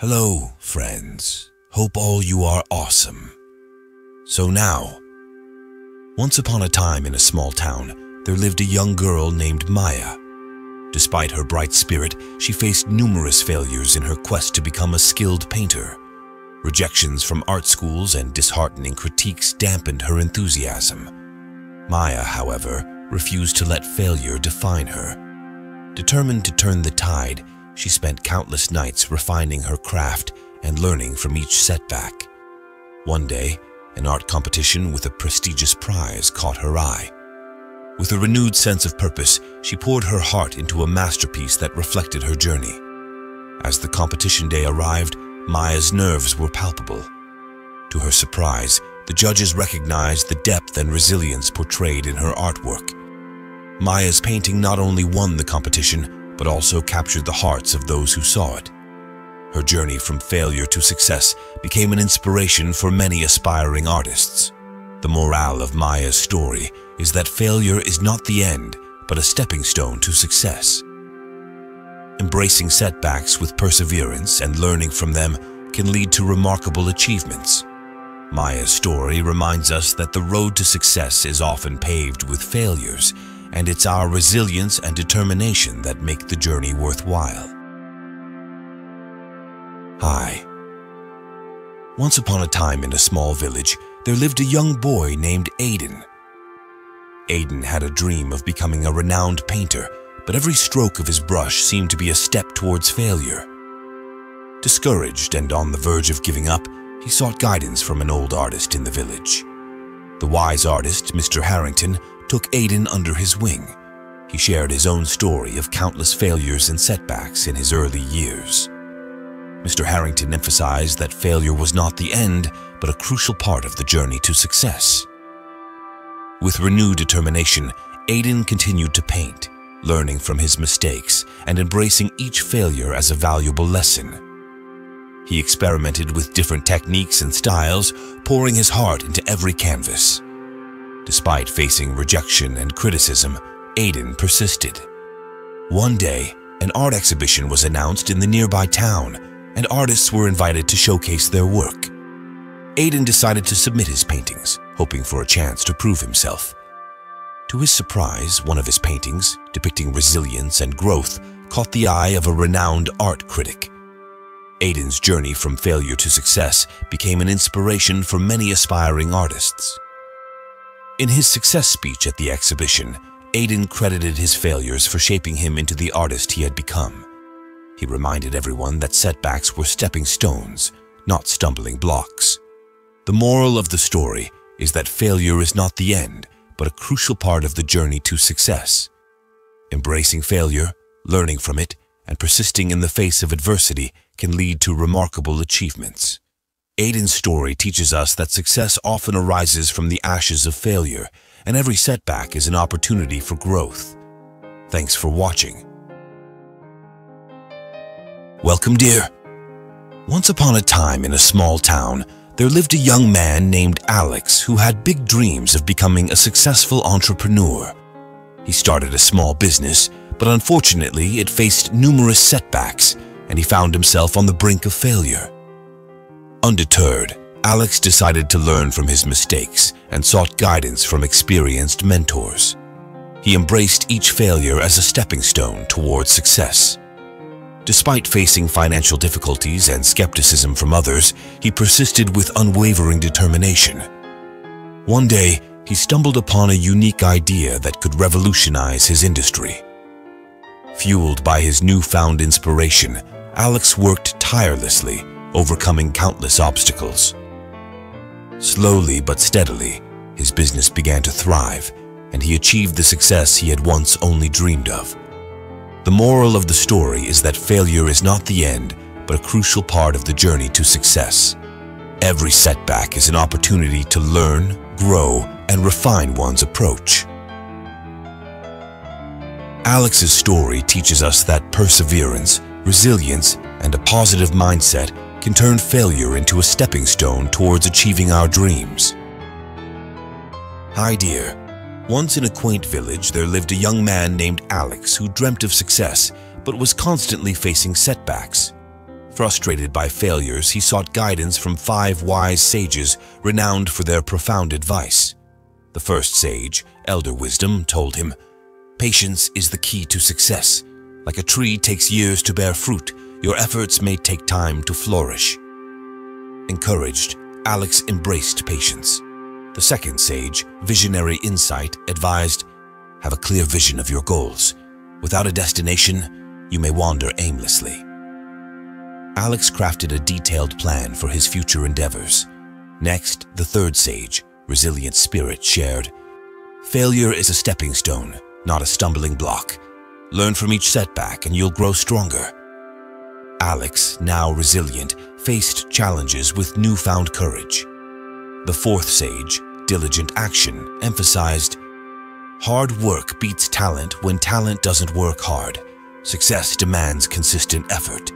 Hello, friends. Hope all you are awesome. So now, once upon a time in a small town, there lived a young girl named Maya. Despite her bright spirit, she faced numerous failures in her quest to become a skilled painter. Rejections from art schools and disheartening critiques dampened her enthusiasm. Maya, however, refused to let failure define her. Determined to turn the tide, she spent countless nights refining her craft and learning from each setback. One day, an art competition with a prestigious prize caught her eye. With a renewed sense of purpose, she poured her heart into a masterpiece that reflected her journey. As the competition day arrived, Maya's nerves were palpable. To her surprise, the judges recognized the depth and resilience portrayed in her artwork. Maya's painting not only won the competition, but also captured the hearts of those who saw it. Her journey from failure to success became an inspiration for many aspiring artists. The morale of Maya's story is that failure is not the end, but a stepping stone to success. Embracing setbacks with perseverance and learning from them can lead to remarkable achievements. Maya's story reminds us that the road to success is often paved with failures, and it's our resilience and determination that make the journey worthwhile. Hi. Once upon a time in a small village, there lived a young boy named Aiden. Aiden had a dream of becoming a renowned painter, but every stroke of his brush seemed to be a step towards failure. Discouraged and on the verge of giving up, he sought guidance from an old artist in the village. The wise artist, Mr. Harrington, took Aiden under his wing. He shared his own story of countless failures and setbacks in his early years. Mr. Harrington emphasized that failure was not the end, but a crucial part of the journey to success. With renewed determination, Aiden continued to paint, learning from his mistakes and embracing each failure as a valuable lesson. He experimented with different techniques and styles, pouring his heart into every canvas. Despite facing rejection and criticism, Aiden persisted. One day, an art exhibition was announced in the nearby town, and artists were invited to showcase their work. Aiden decided to submit his paintings, hoping for a chance to prove himself. To his surprise, one of his paintings, depicting resilience and growth, caught the eye of a renowned art critic. Aiden's journey from failure to success became an inspiration for many aspiring artists. In his success speech at the exhibition, Aiden credited his failures for shaping him into the artist he had become. He reminded everyone that setbacks were stepping stones, not stumbling blocks. The moral of the story is that failure is not the end, but a crucial part of the journey to success. Embracing failure, learning from it, and persisting in the face of adversity can lead to remarkable achievements. Aiden's story teaches us that success often arises from the ashes of failure, and every setback is an opportunity for growth. Thanks for watching. Welcome, dear. Once upon a time in a small town, there lived a young man named Alex who had big dreams of becoming a successful entrepreneur. He started a small business, but unfortunately it faced numerous setbacks, and he found himself on the brink of failure. Undeterred, Alex decided to learn from his mistakes and sought guidance from experienced mentors. He embraced each failure as a stepping stone towards success. Despite facing financial difficulties and skepticism from others, he persisted with unwavering determination. One day, he stumbled upon a unique idea that could revolutionize his industry. Fueled by his newfound inspiration, Alex worked tirelessly, overcoming countless obstacles. Slowly but steadily, his business began to thrive, and he achieved the success he had once only dreamed of. The moral of the story is that failure is not the end, but a crucial part of the journey to success. Every setback is an opportunity to learn, grow, and refine one's approach. Alex's story teaches us that perseverance, resilience, and a positive mindset can turn failure into a stepping stone towards achieving our dreams. Hi, dear. Once in a quaint village, there lived a young man named Alex who dreamt of success, but was constantly facing setbacks. Frustrated by failures, he sought guidance from 5 wise sages renowned for their profound advice. The first sage, Elder Wisdom, told him, "Patience is the key to success. Like a tree takes years to bear fruit, your efforts may take time to flourish." Encouraged, Alex embraced patience. The second sage, Visionary Insight, advised, "Have a clear vision of your goals. Without a destination, you may wander aimlessly." Alex crafted a detailed plan for his future endeavors. Next, the third sage, Resilient Spirit, shared, "Failure is a stepping stone, not a stumbling block. Learn from each setback and you'll grow stronger." Alex, now resilient, faced challenges with newfound courage. The fourth sage, Diligent Action, emphasized, "Hard work beats talent when talent doesn't work hard. Success demands consistent effort."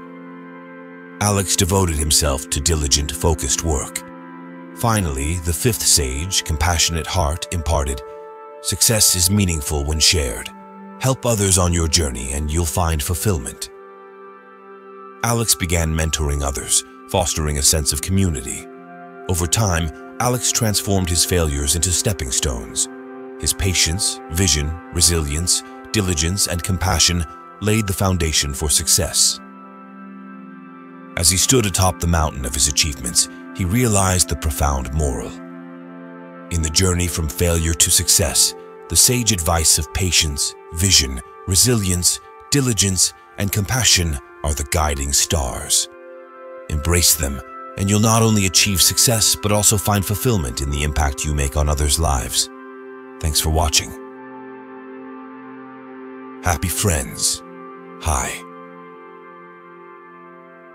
Alex devoted himself to diligent, focused work. Finally, the fifth sage, Compassionate Heart, imparted, "Success is meaningful when shared. Help others on your journey and you'll find fulfillment." Alex began mentoring others, fostering a sense of community. Over time, Alex transformed his failures into stepping stones. His patience, vision, resilience, diligence, and compassion laid the foundation for success. As he stood atop the mountain of his achievements, he realized the profound moral. In the journey from failure to success, the sage advice of patience, vision, resilience, diligence, and compassion are the guiding stars. Embrace them, and you'll not only achieve success, but also find fulfillment in the impact you make on others' lives. Thanks for watching. Happy friends. Hi.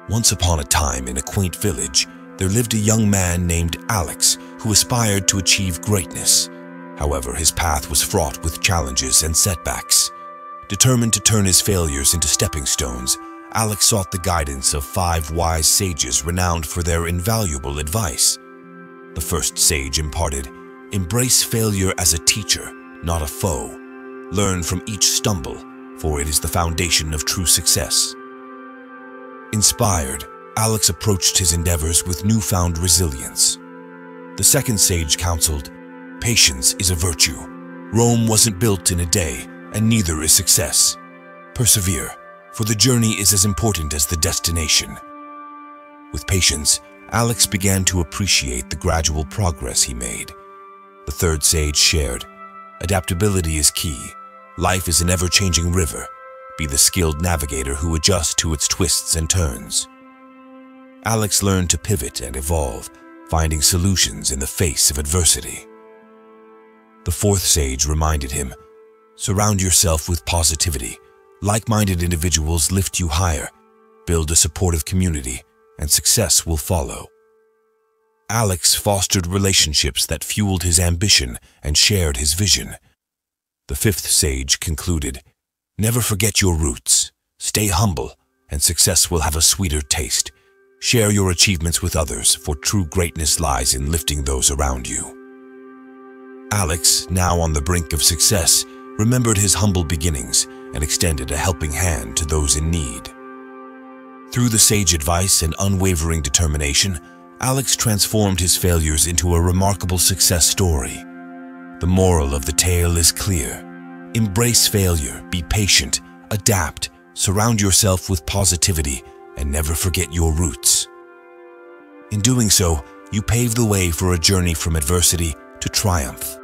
Once upon a time in a quaint village, there lived a young man named Alex who aspired to achieve greatness. However, his path was fraught with challenges and setbacks. Determined to turn his failures into stepping stones, Alex sought the guidance of 5 wise sages renowned for their invaluable advice. The first sage imparted, "Embrace failure as a teacher, not a foe. Learn from each stumble, for it is the foundation of true success." Inspired, Alex approached his endeavors with newfound resilience. The second sage counseled, "Patience is a virtue. Rome wasn't built in a day, and neither is success. Persevere, for the journey is as important as the destination." With patience, Alex began to appreciate the gradual progress he made. The third sage shared, "Adaptability is key. Life is an ever-changing river. Be the skilled navigator who adjusts to its twists and turns." Alex learned to pivot and evolve, finding solutions in the face of adversity. The fourth sage reminded him, "Surround yourself with positivity. Like-minded individuals lift you higher. Build a supportive community, and success will follow." Alex fostered relationships that fueled his ambition and shared his vision. The fifth sage concluded, "Never forget your roots. Stay humble, and success will have a sweeter taste. Share your achievements with others, for true greatness lies in lifting those around you." Alex, now on the brink of success, remembered his humble beginnings and extended a helping hand to those in need. Through the sage advice and unwavering determination, Alex transformed his failures into a remarkable success story. The moral of the tale is clear. Embrace failure, be patient, adapt, surround yourself with positivity, and never forget your roots. In doing so, you pave the way for a journey from adversity to triumph.